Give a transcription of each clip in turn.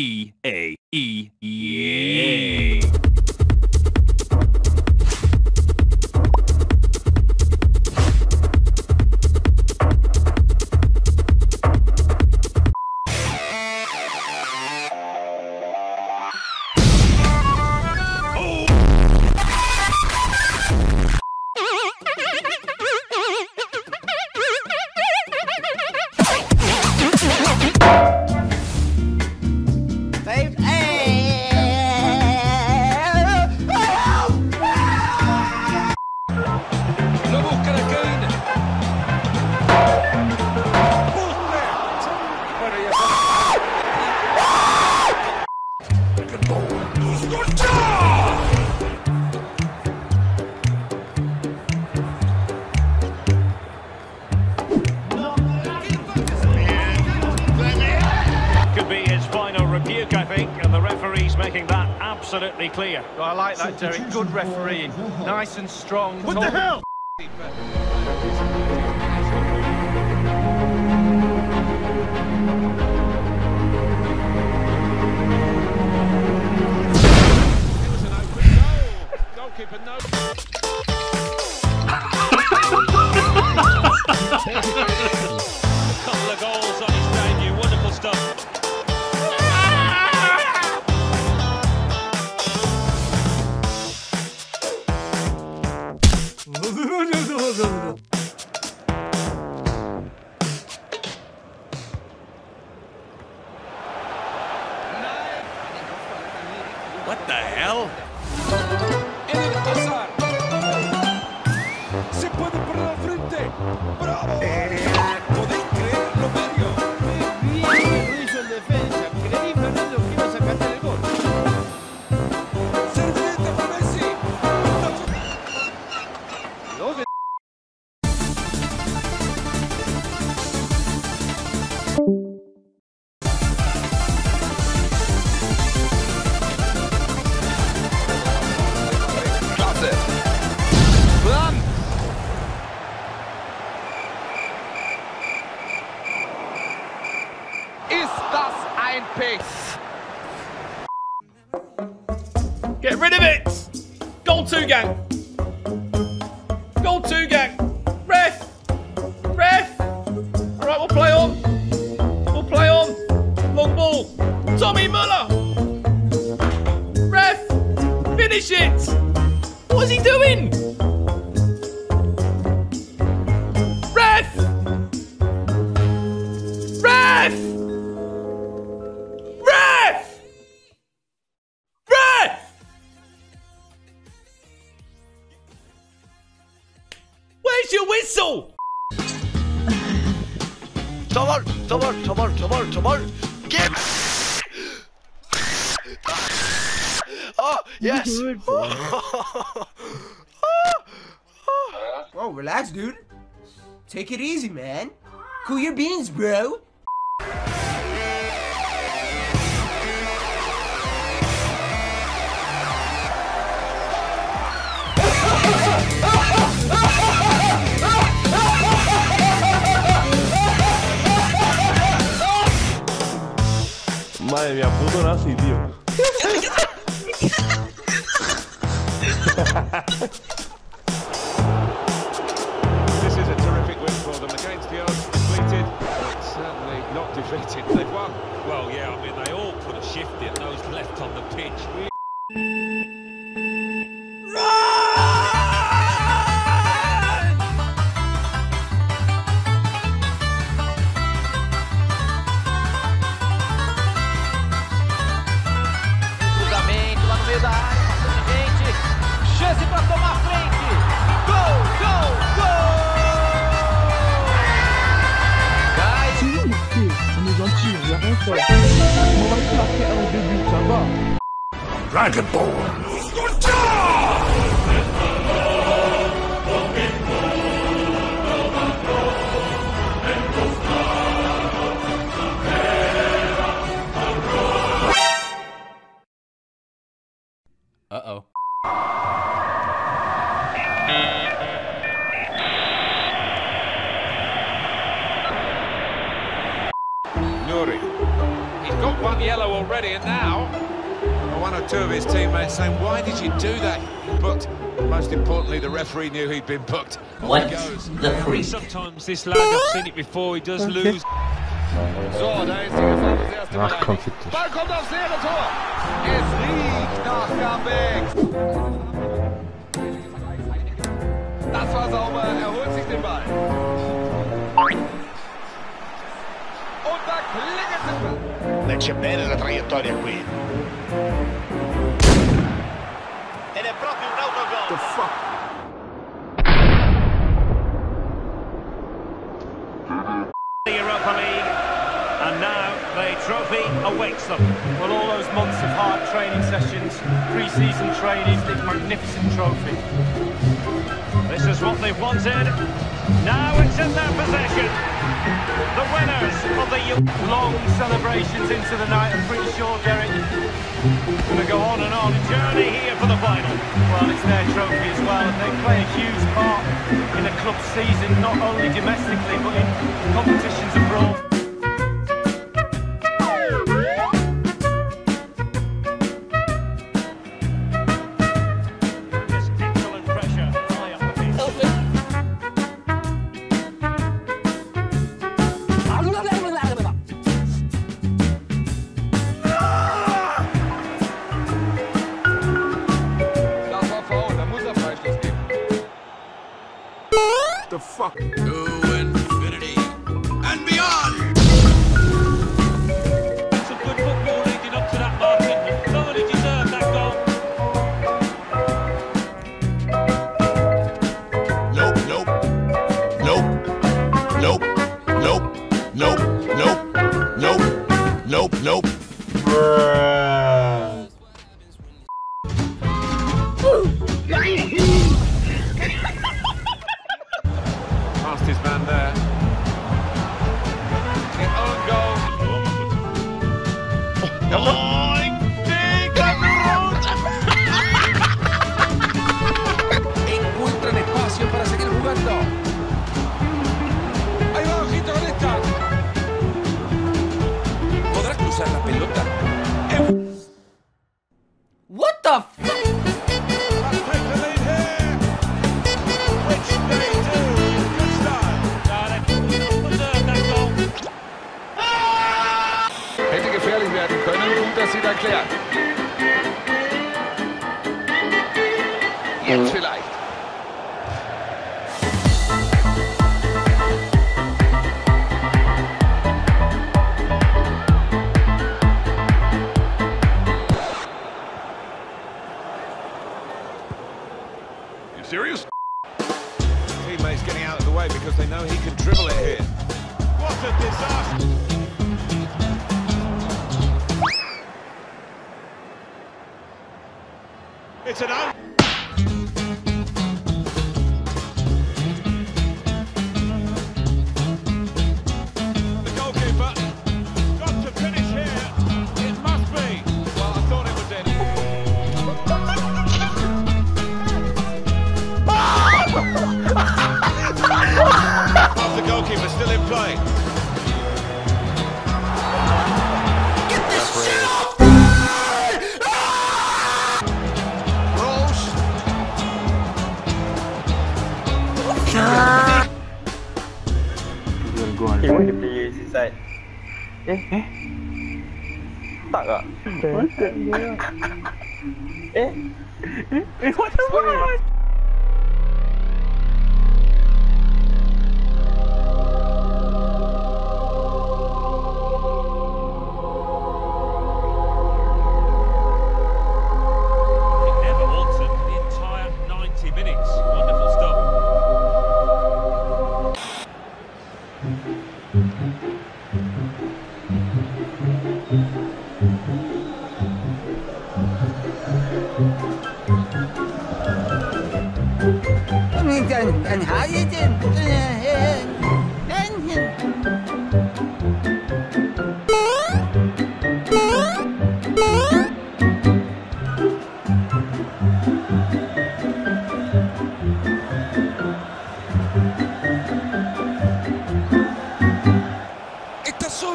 E-A-E, yay! Absolutely clear. Well, I like that, Derek. Good refereeing. Nice and strong. What the hell? It was an open goal. Goalkeeper, no. A couple of goals on his debut. Wonderful stuff. What the hell? Se puede por la frente. Bravo. Podéis creer lo medio. Bien, lo hizo en defensa. Creí Fernando que iba a sacarte el gol. Servieta para Messi. Get rid of it! Goal two, gang! Goal two, gang! Ref! Ref! Alright, we'll play on! We'll play on! Long ball! Tommy Müller! Ref! Finish it! What is he doing? Ref! Ref! Your whistle! Tomar! Get! Oh, yes! Good, oh, relax, dude. Take it easy, man. Cool your beans, bro. Madre mía, puto nazi, tío. This is a terrific win for them against the odds, defeated, but certainly not defeated. They've won. Well, yeah, I mean, they all put a shift in those left on the pitch. Dragonborn! Uh-oh. Nuri. He's got one yellow already. already, and now one or two of his teammates saying, why did you do that? But most importantly, the referee knew he'd been booked. What the freak? Sometimes this lad, I've seen it before, he does lose. So, da ist die Gefahr des ersten Mal. Ball kommt aufs leere Tor. Es liegt nach Comeback. Das war sauber, er holt sich den Ball. Und da klingelt es. Legge bene la traiettoria qui. Ed è proprio un autogol. The fuck? Trophy awaits them. Well, all those months of hard training sessions, pre-season training, this magnificent trophy. This is what they've wanted. Now it's in their possession. The winners of the long celebrations into the night. I'm pretty sure Derek is going to go on and on. Journey here for the final. Well, it's their trophy as well. They play a huge part in the club season, not only domestically, but in competitions abroad. The fuck? To infinity and beyond! That's some good football leading up to that, Martin. Thoroughly deserved that goal. Nope, nope. Nope. Nope. Nope. Nope. Nope. Nope. Nope. His man there. His own goal. Encuentran espacio para seguir jugando. Ahí va, ojito con esta. Podrá cruzar la pelota. What the f***? Erklärt. Jetzt vielleicht. You serious? Teammates getting out of the way because they know he can dribble it here. What a disaster! It's an out. The goalkeeper got to finish here. It must be. Well, I thought it was in. The goalkeeper still in play. Get this shit off! He wanted to play his side. Eh? Stuck ah? What the hell? Eh? What the fuck? And how you did?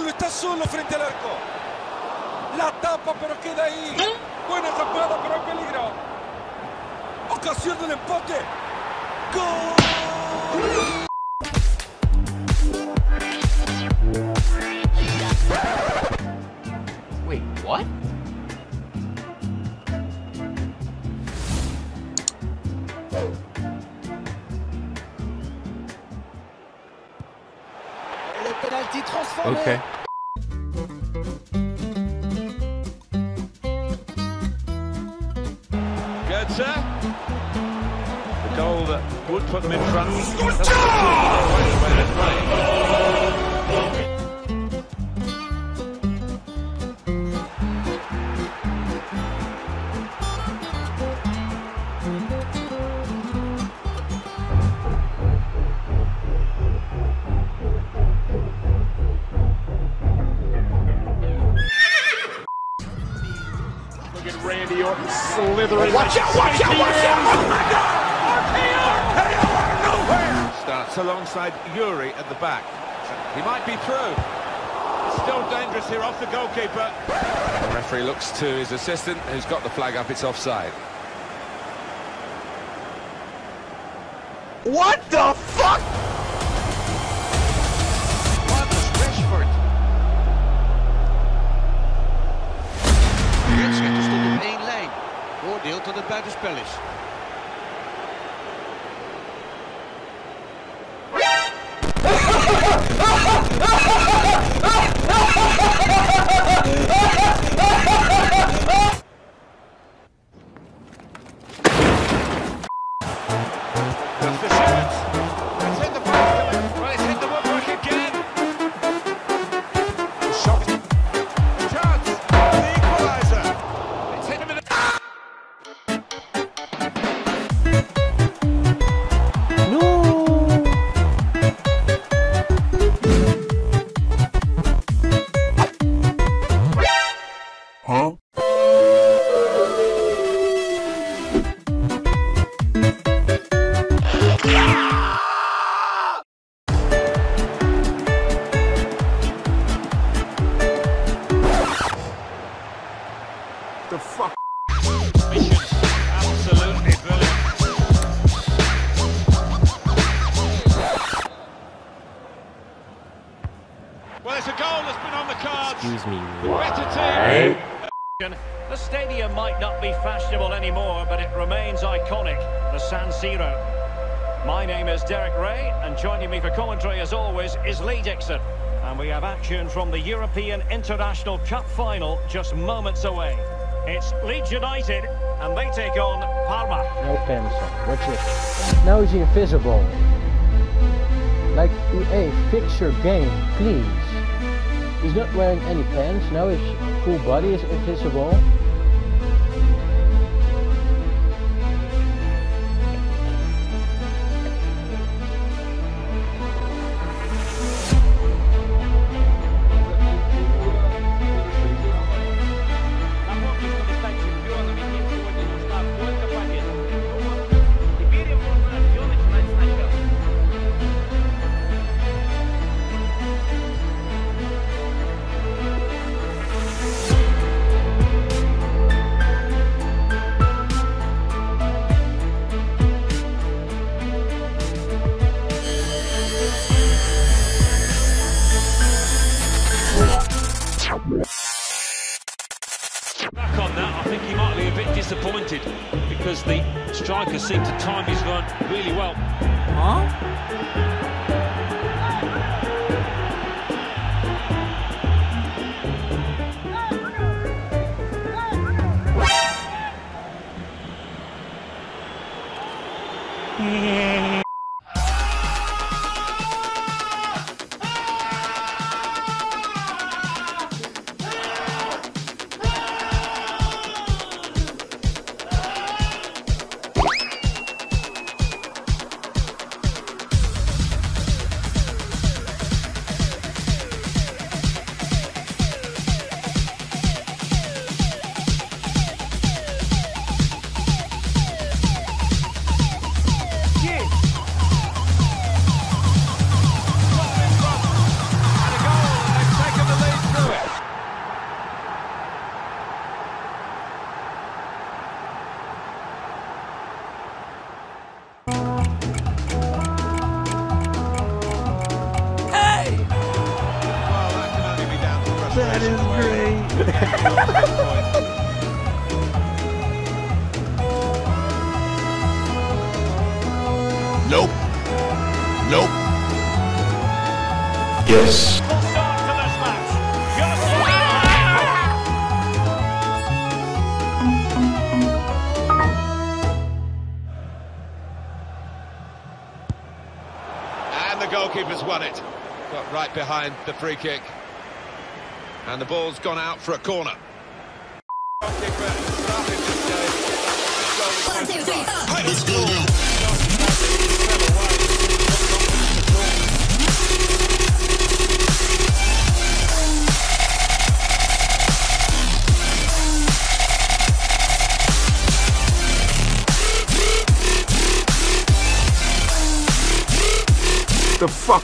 Está solo frente al arco. La tapa, pero queda ahí. Buena tapada, pero peligro. Ocasión del empate. ¡Gol! Wait, what? Okay. Goetze. The goal that would put them in front. Slithering. Watch out, watch out, watch out! Oh my God! RKO out of nowhere! Starts alongside Yuri at the back. He might be through. Still dangerous here off the goalkeeper. The referee looks to his assistant, who's got the flag up. It's offside. What the fuck? Tot het buitenspel is. The fuck? Mission absolutely brilliant. Well, it's a goal that's been on the cards. Excuse me. The better team. The stadium might not be fashionable anymore, but it remains iconic, the San Siro. My name is Derek Ray, and joining me for commentary, as always, is Lee Dixon. And we have action from the European International Cup final just moments away. It's Leeds United, and they take on Parma. No pencil. What's it? Now he's invisible. Like, hey, fix your game, please. He's not wearing any pants. Now his full body is invisible. Disappointed because the striker seemed to time his run really well. Yes. And the goalkeeper's won it. Got right behind the free kick. And the ball's gone out for a corner. The fuck?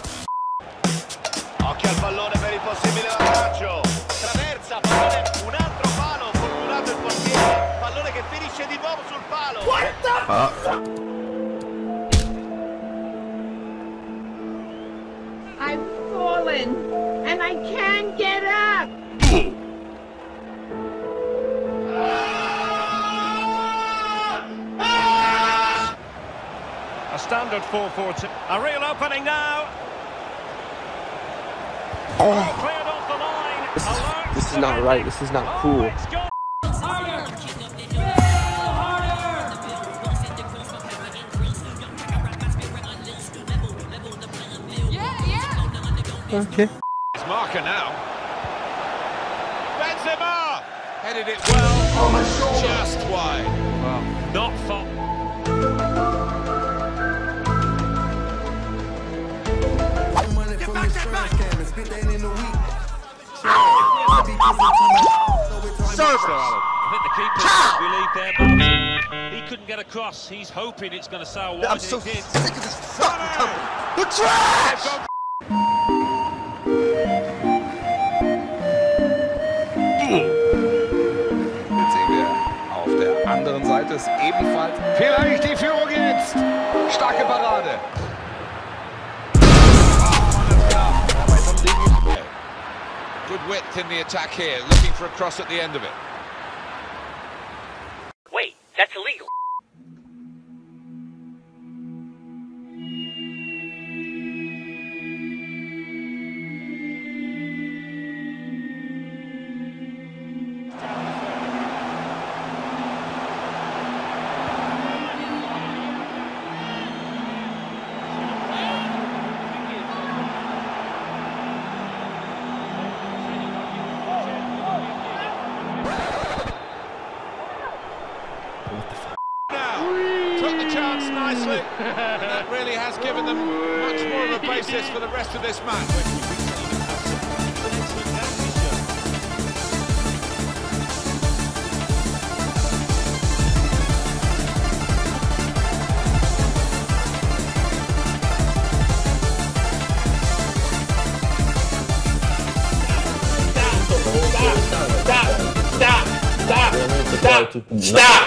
I've fallen and I can't get up. A standard 4-4-2. A real opening now. Oh. Cleared off the line. This is not right. This is not cool. Okay. It's marker now. Benzema! Headed it well. Oh, my shoulder. Just wide. Wow. Not far. I think the keeper relieved there, but he couldn't get across. He's hoping it's going to sail wide. I'm so sick of this fucking company. The trash! Anderen Seite ist ebenfalls vielleicht die Führung jetzt. Starke Parade. Good width in the attack here, looking for a cross at the end of it. Wait, that's illegal. Nicely, and that really has given them much more of a basis for the rest of this match. Stop!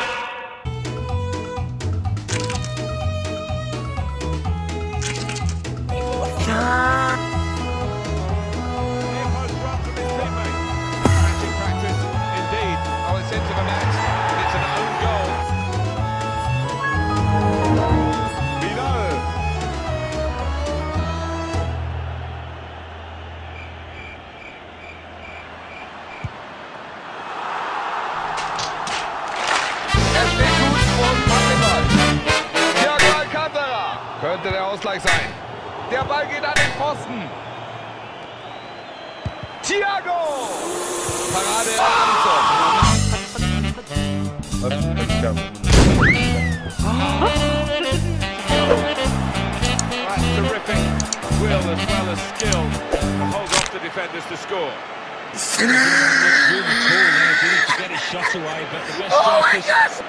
Könnte der Ausgleich sein. Der Ball geht an den Pfosten. Thiago! Parade That's terrific will as well as skill to hold off the defenders to score. Really cool now, didn't get his shot away, but the West Coast.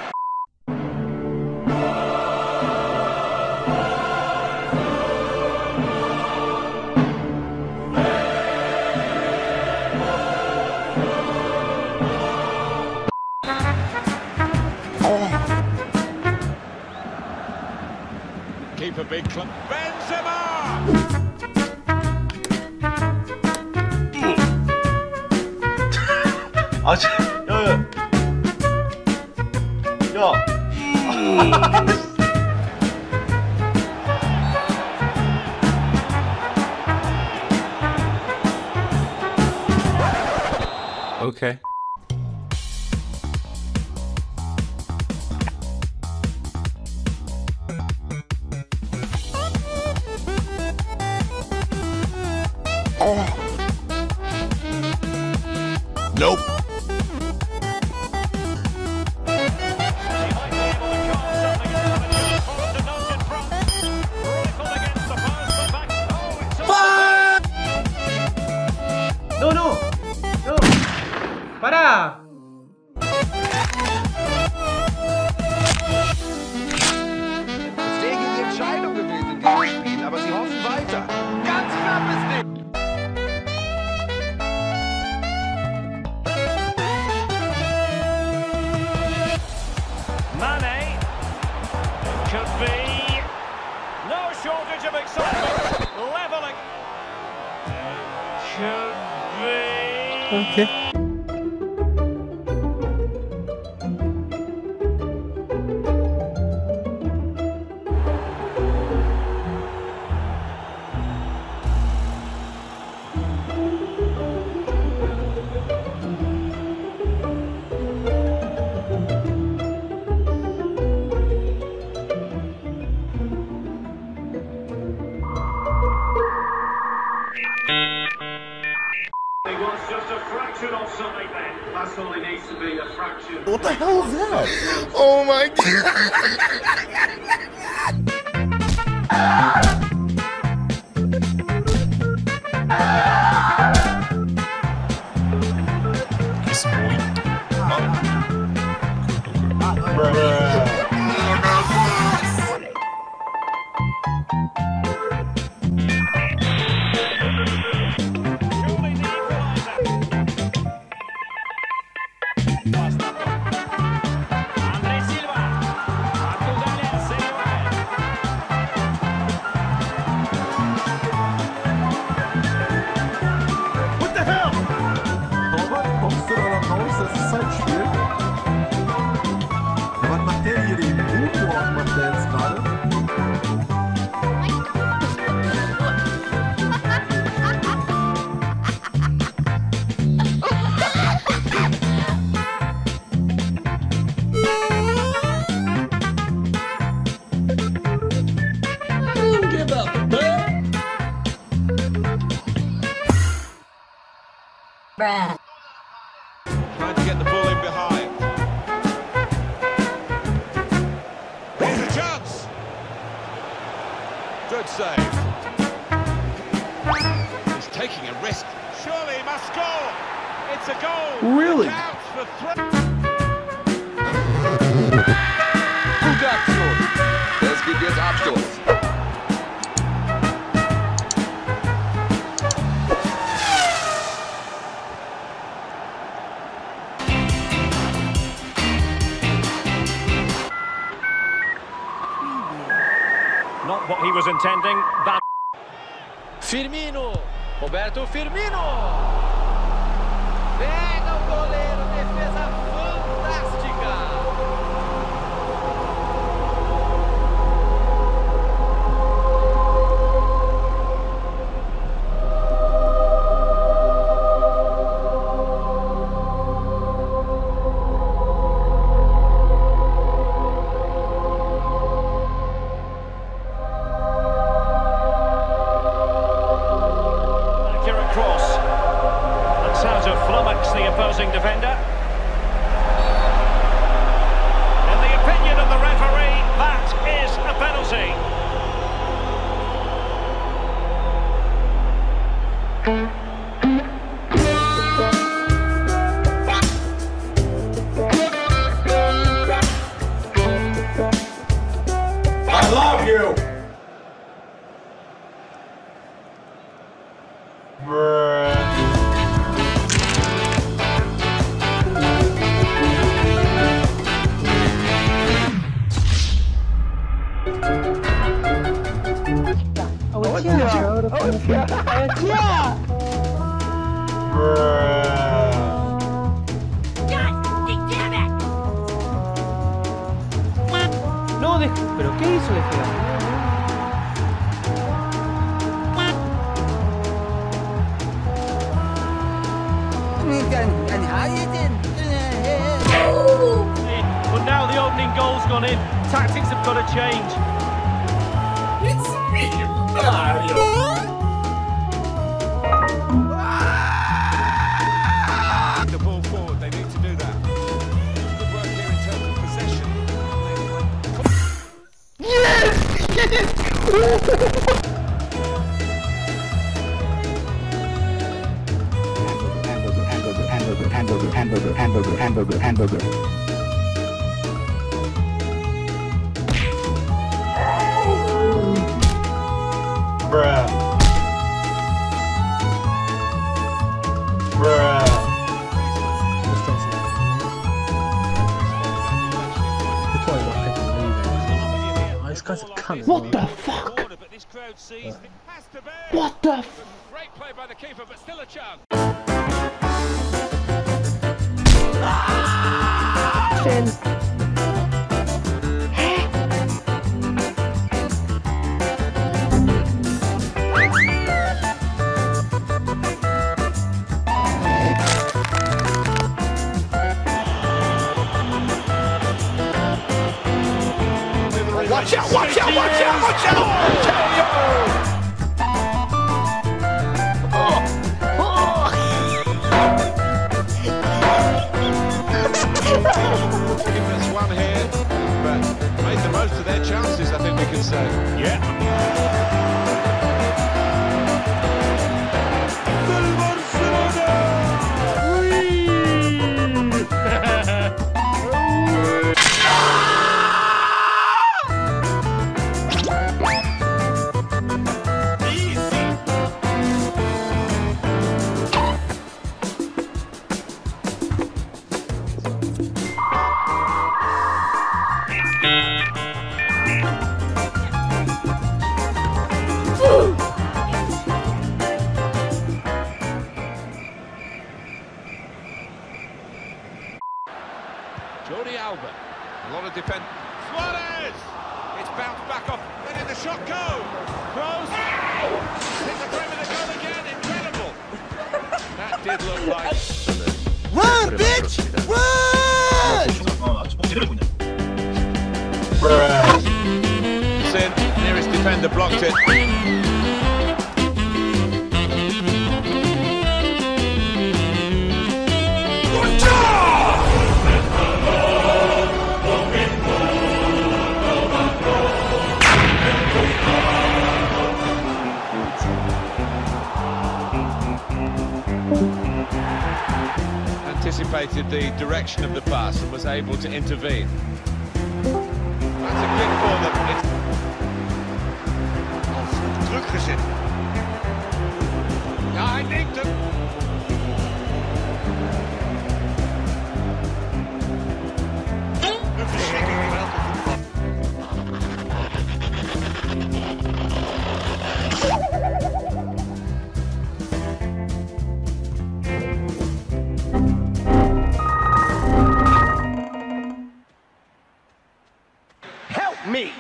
Keep a big club. Benzema! 아, 야. Okay. Nope. No. Pará. Gegen die Entscheidung gewesen, dieses Spiel, aber sie hoffen weiter. Ganz knappes Ding. Mane could be no shortage of excitement. Leveling should be okay. That's all it needs to be, a fraction. What the hell is that? Oh my god! Get some weed. Trying to get the ball in behind. Here's a chance. Good save. He's taking a risk. Surely he must score. It's a goal. Really? Guter Abstoß. Es gibt jetzt Abstoß. Not what he was intending. That Firmino, Roberto Firmino. Pega o goleiro, defesa the opposing defender. In the opinion of the referee, that is a penalty. I love you! Yeah! God damn it! No, pero ¿qué hizo? And how you? goal's gone in. Tactics have got to change. It's me, Mario. The ball forward, they need to do that. Good work here in terms of possession. Yes! Hamburger. Bruh. What the fuck? What the f- Great play by the keeper, but still a chance. Hey. Watch out! Chances, I think we can say. Yeah. Del Barcelona! Easy. Jordi Alba, a lot of defense. Suarez! It's bounced back off. Where did the shot go? Kroos! Hit the frame of the goal again. Incredible! That did look like... Run, bitch! Run! It's in. Nearest defender blocked it. Anticipated the direction of the pass and was able to intervene. That's a kick for them. Glücklichen. Ja, hij neemt hem. Een verschrikking geweld op de bal. Help me!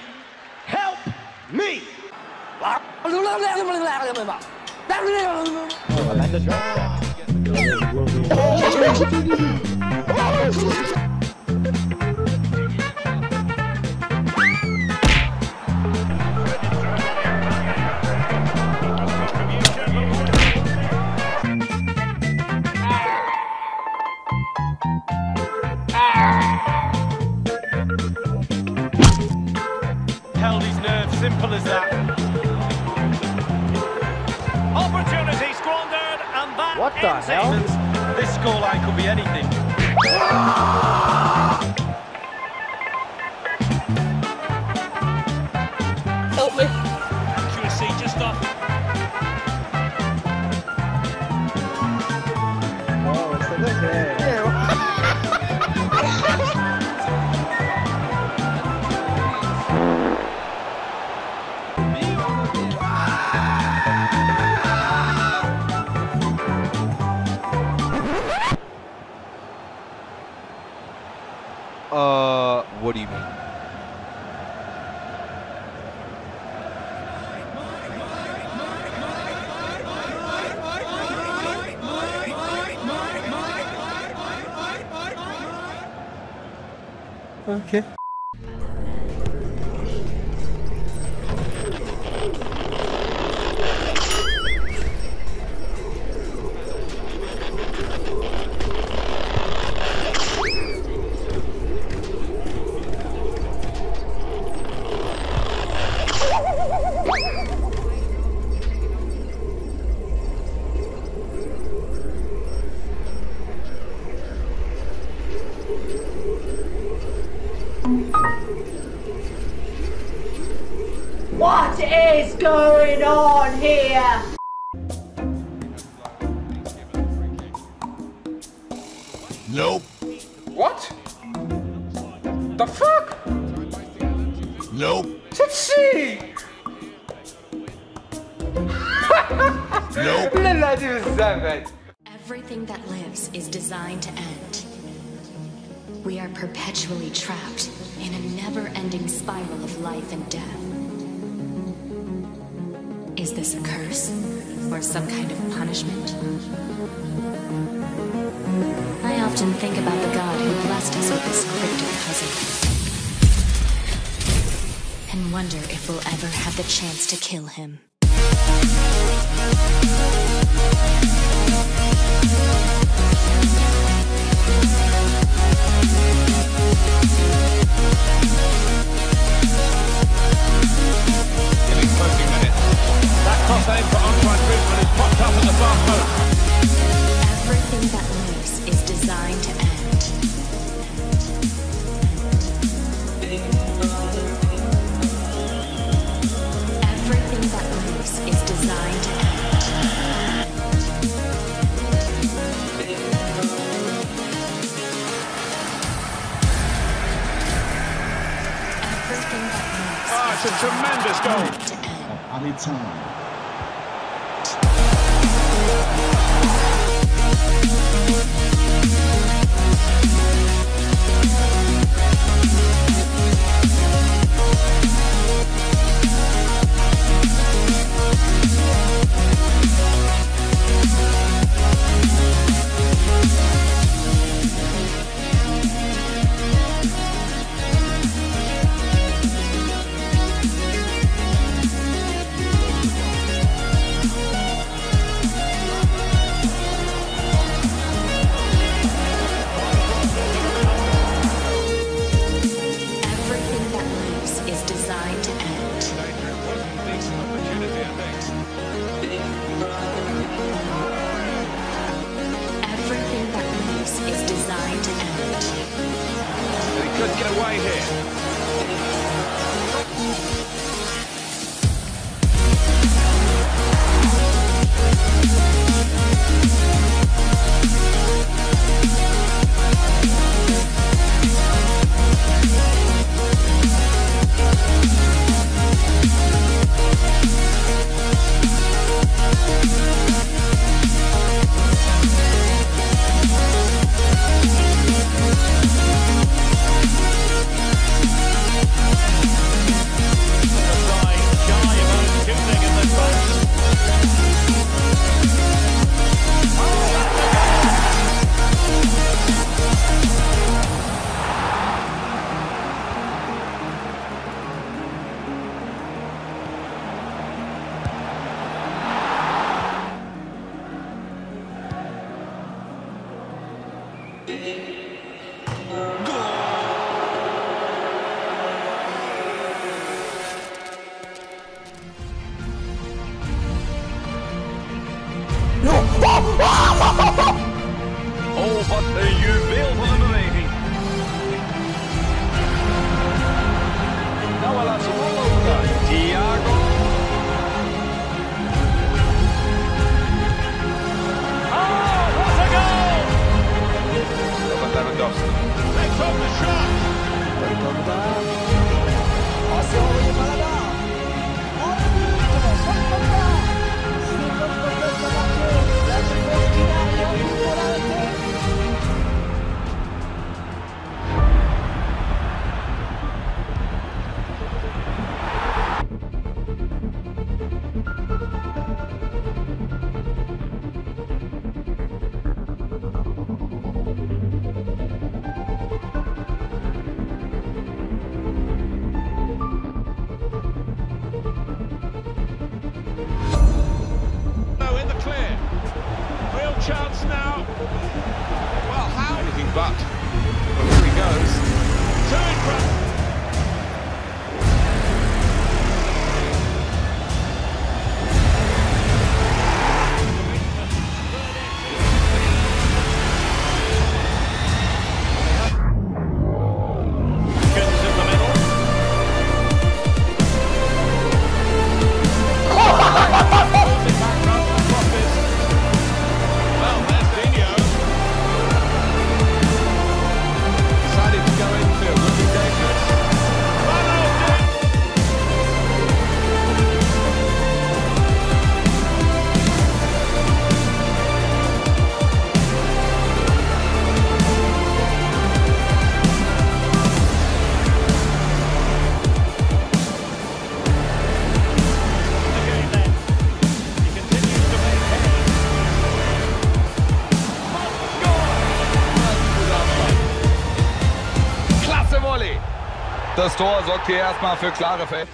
Simple as that. Opportunity squandered, and that. What the hell? This scoreline could be anything. Help me. Accuracy just off. Oh, it's a good game. What do you mean? Okay. What is going on here? Nope. What? The fuck? Nope. Tipsy! Nope. Everything that lives is designed to end. We are perpetually trapped in a never-ending spiral of life and death. Is this a curse? Or some kind of punishment? I often think about the God who blessed us with this cryptic puzzle, and wonder if we'll ever have the chance to kill him. In the closing minutes, that cross aim for Antoine Griezmann is popped up at the far post. Everything that lives is designed to end. Everything that lives is designed to end. Everything that lives. Ah, it's a tremendous goal. I need time. Pauli. Das Tor sorgt hier erstmal für klare Fälle.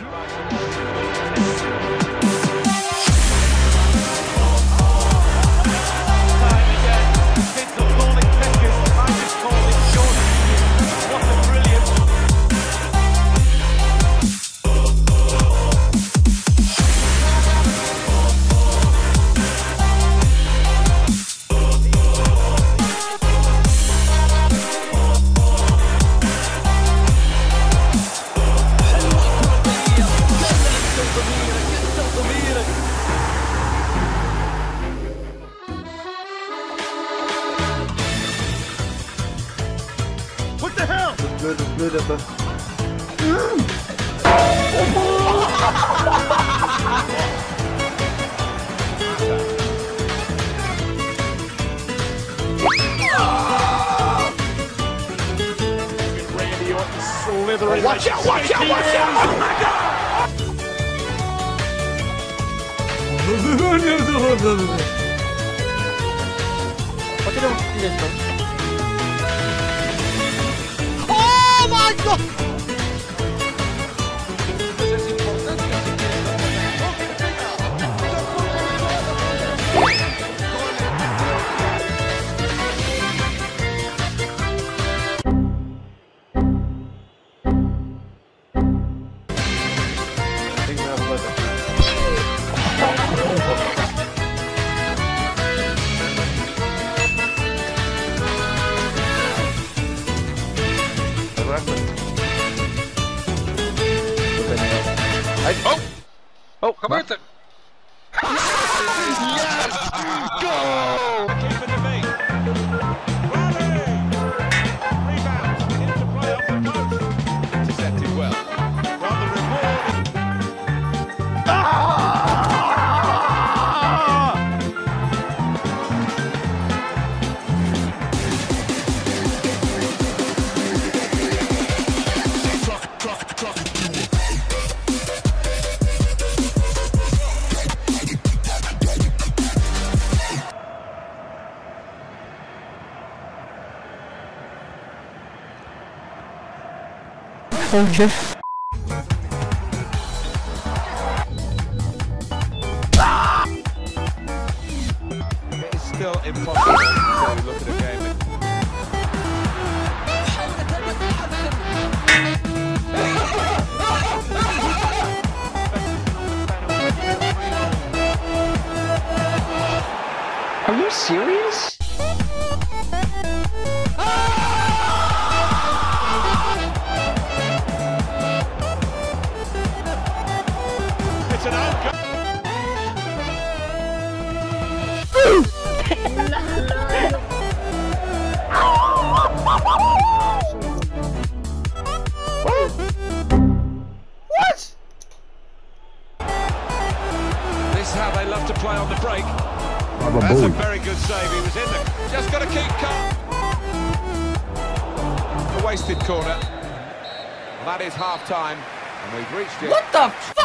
What the hell? Randy Orton slithering. Watch out, watch out, watch out! Oh my God! Look at him. Oh my God! I think we have leather. Oh, gebeurt er? Yes! Goal! It's still impossible to look at the game. Are you serious? What? This is how they love to play on the break. That's a very good save. He was in there. Just got to keep calm. A wasted corner. That is half time, and we've reached it. What the fuck?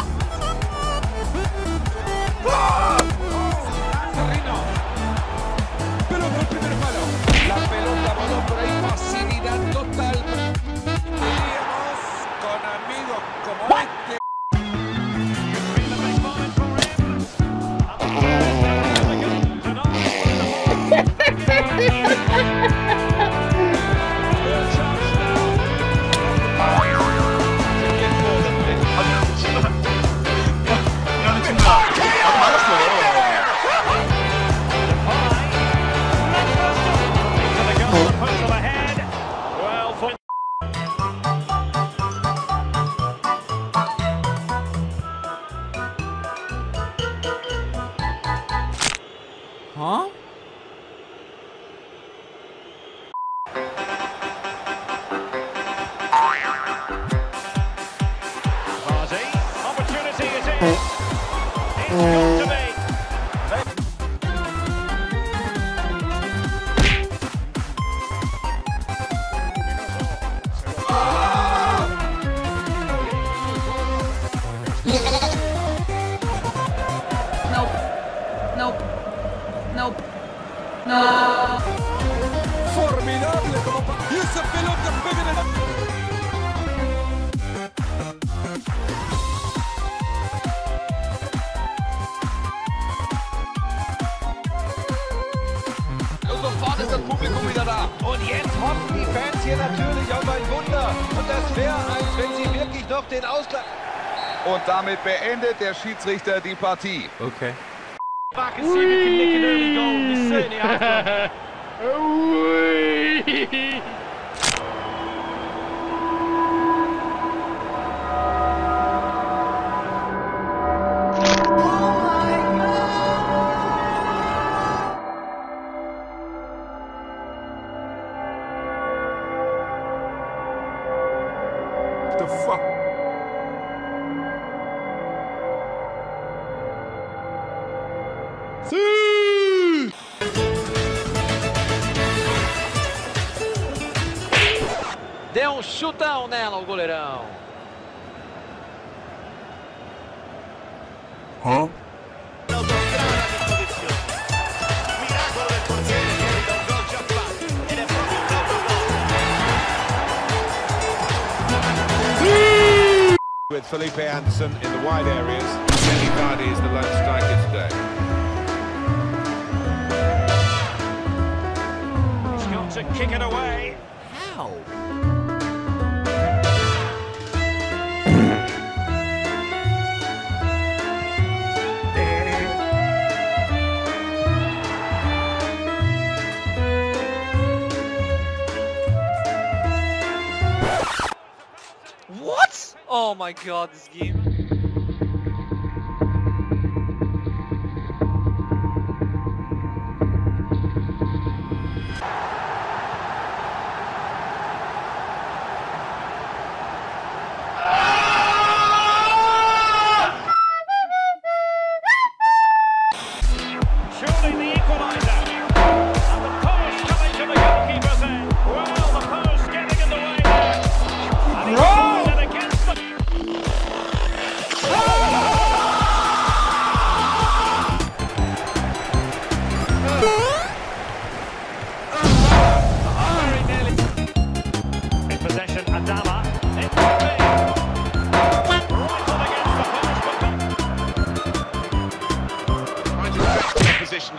Huh? Hardy, opportunity is in. It's got to be. Nope. Nope. Nope. No. Formidable. Use the pillow to pick it up. bekommt den Ausgleich. Und damit beendet der Schiedsrichter die Partie. Okay. The fuck? See! Deu chutão nela o goleirão. Huh? With Felipe Anderson in the wide areas, Kenny Vardy is the lone striker today. He's got to kick it away. How? What? Oh my god, this game. Surely the equalizer.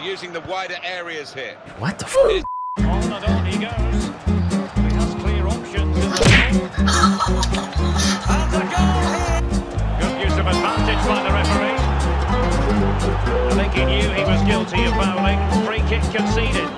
Using the wider areas here. What the fuck? On he goes. He has clear options in the middle. And a goal here. Good use of advantage by the referee. I think he knew he was guilty of fouling. Free kick conceded.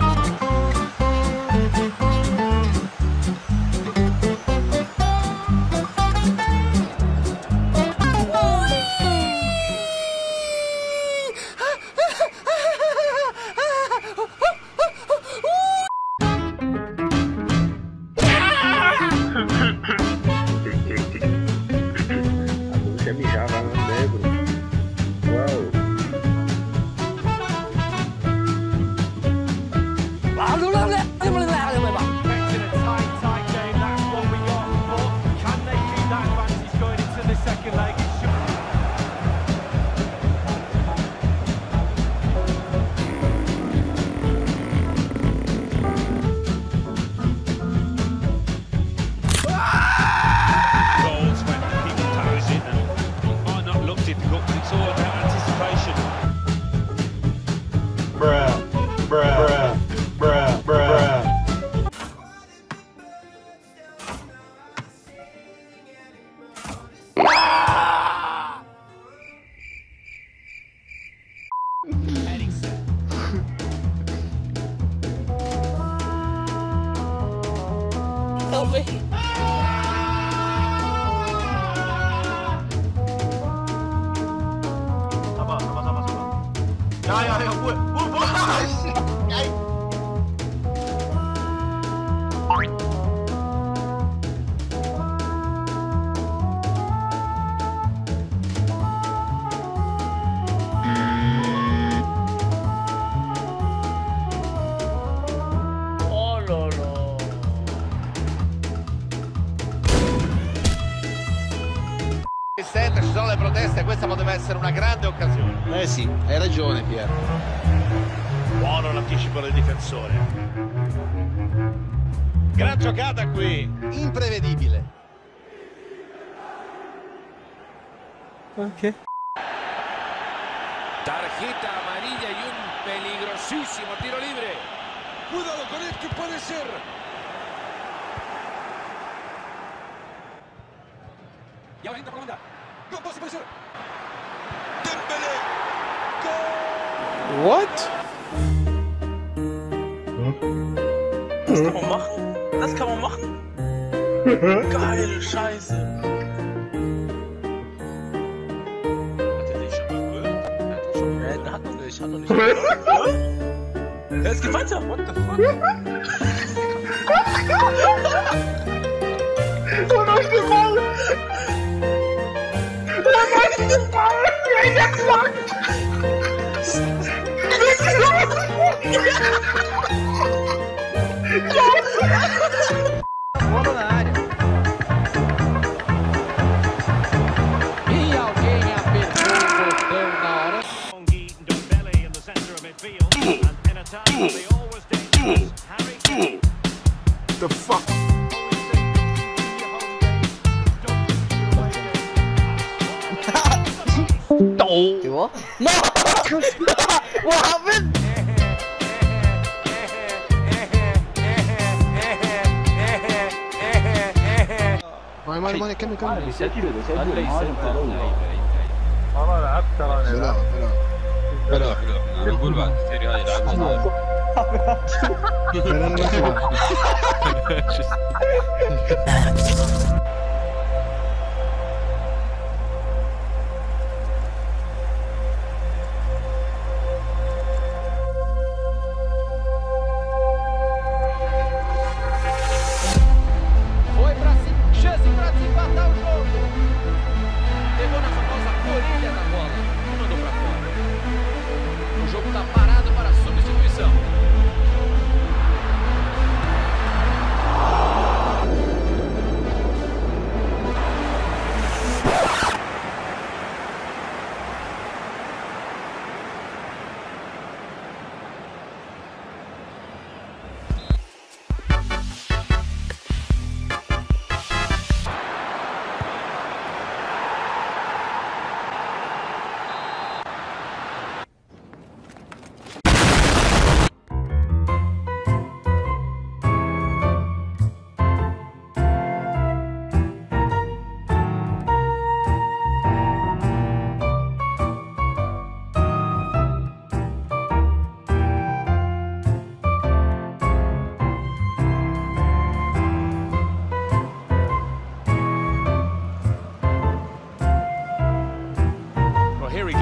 Help me. Come on. Yeah, what? Senta, ci sono le proteste, questa poteva essere una grande occasione. Eh sì, hai ragione Pier. Buono l'anticipo del difensore. Gran giocata qui. Imprevedibile. Ok. Tarjeta amarilla y un peligrosísimo tiro libre. Cuidado con esto, puede ser. Y ahora entra por la banda. Gol, puede ser. Dembélé. What? Das kann man machen. Das kann man machen. Geil, Scheiße. Hat noch nicht. Es geht weiter. What the fuck? Holt euch den Ball! Holt euch den Ball! Ey, der Quack! Bola na área. E alguém apertou o botão na hora. The fuck? No. You what? No! What happened? Money, come. لا انا بقول بعد السيري هاي يلعبون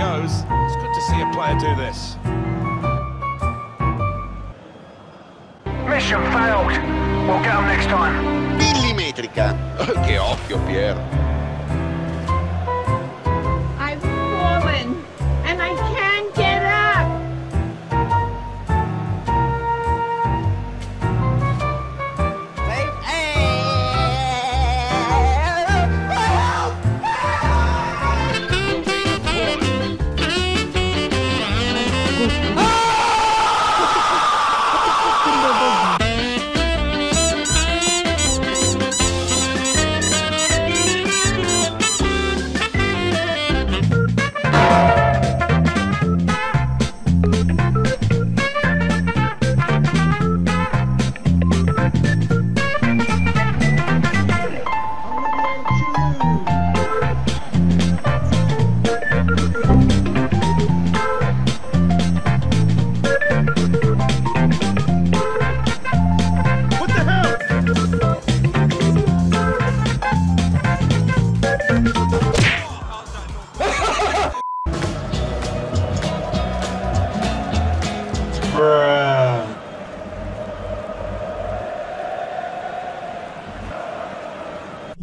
It's good to see a player do this. Mission failed. We'll get them next time. Millimetrica. Che occhio, Pier. I've fallen, and I can't get up.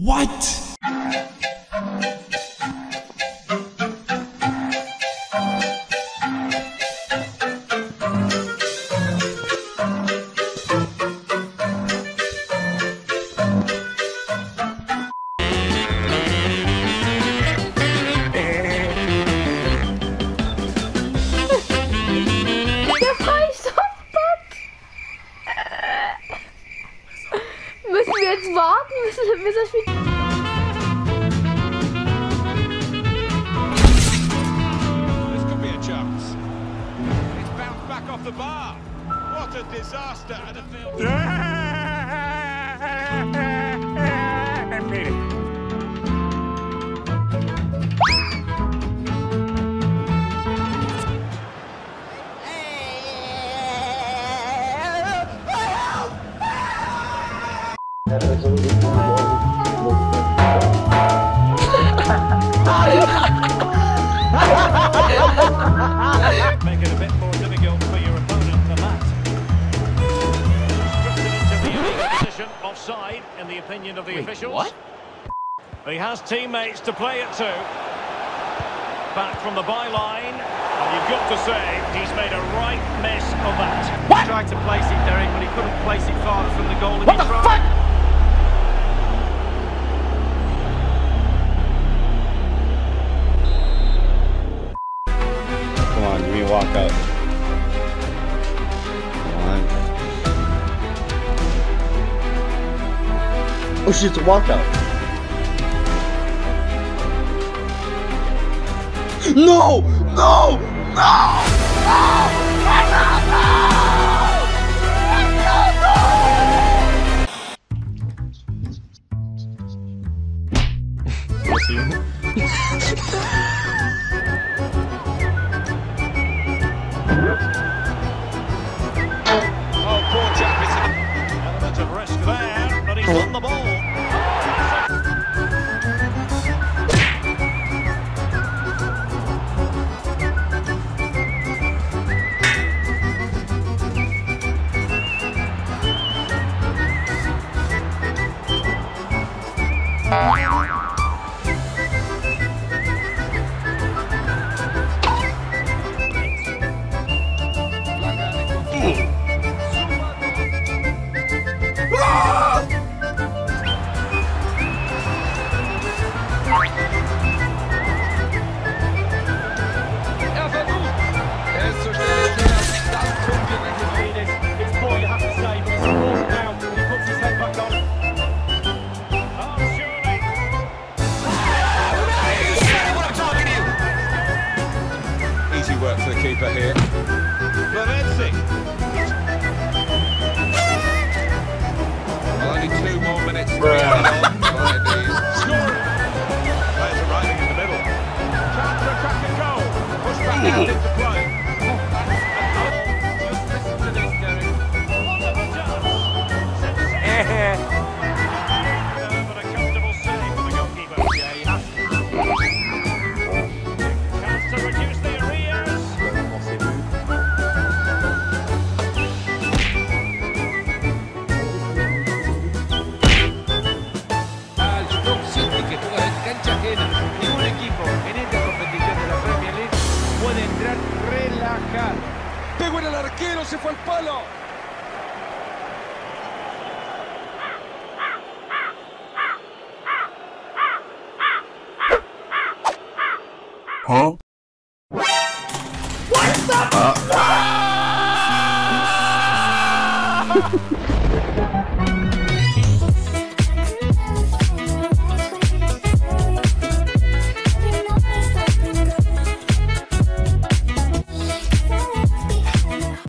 Wait, what? Jetzt warten, bis das Spiel... This could be a chance. It's bounced back off the bar. What a disaster at a field. I offside in the opinion of the officials. What? He has teammates to play it to. Back from the byline. And you've got to say, he's made a right mess of that. What? He tried to place it, Derek, but he couldn't place it farther from the goal. What the fuck? Walk out. Oh, shit, it's a walkout. No! No! No! No! On the ball. Here. Well, only 2 more minutes to be on by these. Scoring! Players arriving in the middle. Chance for a crack and goal. Push back out into play. Just listen to this, Derek. Wonderful chance. But a comfortable save for the goalkeeper. Yeah, he has to. Chance to reduce the arrears. Pegó en el arquero, se fue al palo. Huh? What the fuck?